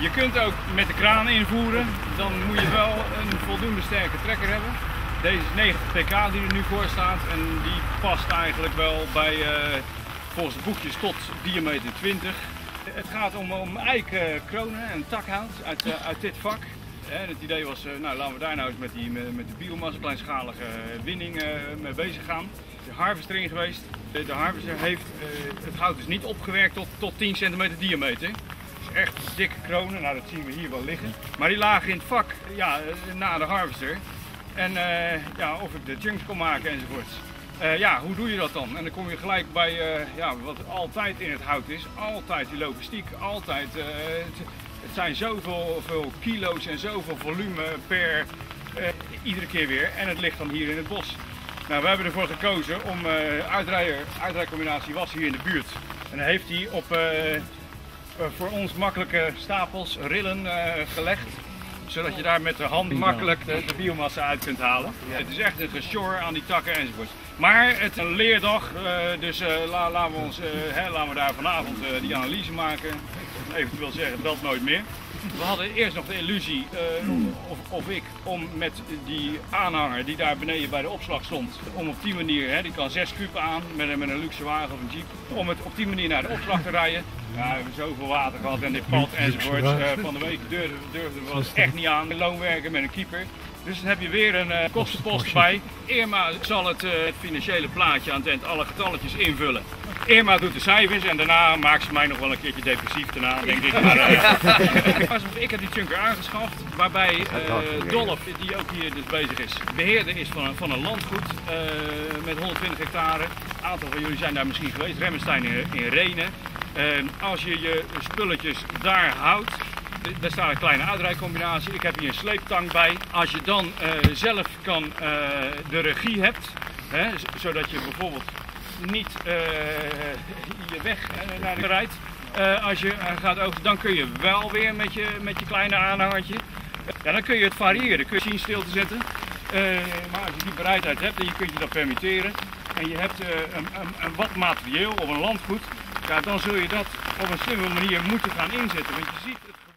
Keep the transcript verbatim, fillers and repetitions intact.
Je kunt ook met de kraan invoeren, dan moet je wel een voldoende sterke trekker hebben. Deze is negentig pk die er nu voor staat en die past eigenlijk wel bij uh, volgens de boekjes tot diameter twintig. Het gaat om, om eikkronen en takhout uit, uh, uit dit vak. En het idee was, nou, laten we daar nou eens met, die, met de biomassa, kleinschalige winning uh, mee bezig gaan. De harvester erin geweest. De, de harvester heeft uh, het hout dus niet opgewerkt tot, tot tien centimeter diameter. Dus echt dikke kronen, nou, dat zien we hier wel liggen. Maar die lagen in het vak, ja, na de harvester. En uh, ja, of ik de chunks kon maken enzovoorts. Uh, ja, hoe doe je dat dan? En dan kom je gelijk bij uh, ja, wat altijd in het hout is. Altijd die logistiek, altijd... Uh, Het zijn zoveel veel kilo's en zoveel volume per eh, iedere keer weer. En het ligt dan hier in het bos. Nou, we hebben ervoor gekozen om eh, uitrijder, uitrijcombinatie was hier in de buurt. En dan heeft hij op eh, voor ons makkelijke stapels rillen eh, gelegd. Zodat je daar met de hand makkelijk de, de biomassa uit kunt halen. Ja. Het is echt een gesjor aan die takken enzovoort. Maar het is een leerdag, eh, dus eh, la, laten, we ons, eh, hè, laten we daar vanavond eh, die analyse maken. Eventueel zeggen dat nooit meer. We hadden eerst nog de illusie, uh, of, of ik, om met die aanhanger die daar beneden bij de opslag stond, om op die manier, hè, die kan zes kuub aan met een, met een luxe wagen of een jeep, om het op die manier naar de opslag te rijden. Ja, we hebben zoveel water gehad en dit pad enzovoort. Uh, van de week durfden durfde we het echt niet aan. Loonwerken met een keeper. Dus dan heb je weer een uh, kostenpost bij. Irma zal het uh, financiële plaatje aan het eind alle getalletjes invullen. Irma doet de cijfers en daarna maakt ze mij nog wel een keertje depressief daarna, denk ik. Maar, uh, ja. Ik heb die chunker aangeschaft, waarbij uh, Dolf, die ook hier dus bezig is, beheerder is van een, van een landgoed uh, met honderdtwintig hectare. Een aantal van jullie zijn daar misschien geweest, Remmenstein in, in Renen. Uh, als je je spulletjes daar houdt, daar staat een kleine uitrijcombinatie. Ik heb hier een sleeptang bij. Als je dan uh, zelf kan uh, de regie hebt, hè, zodat je bijvoorbeeld niet uh, je weg uh, naar de rijdt. Uh, als je gaat over, dan kun je wel weer met je, met je kleine aanhangertje. Ja, dan kun je het variëren, kun je zien stil te zetten. Uh, maar als je die bereidheid hebt, dan kun je dat permitteren. En je hebt uh, een, een, een wat materieel of een landgoed. Ja, dan zul je dat op een slimme manier moeten gaan inzetten. Want je ziet het...